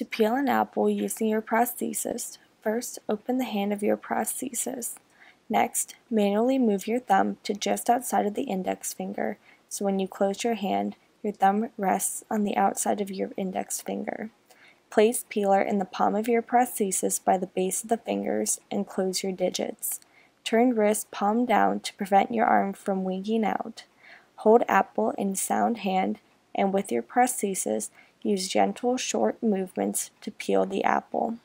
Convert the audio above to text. To peel an apple using your prosthesis, first open the hand of your prosthesis. Next, manually move your thumb to just outside of the index finger, so when you close your hand, your thumb rests on the outside of your index finger. Place peeler in the palm of your prosthesis by the base of the fingers and close your digits. Turn wrist palm down to prevent your arm from winking out. Hold apple in sound hand and with your prosthesis, use gentle, short movements to peel the apple.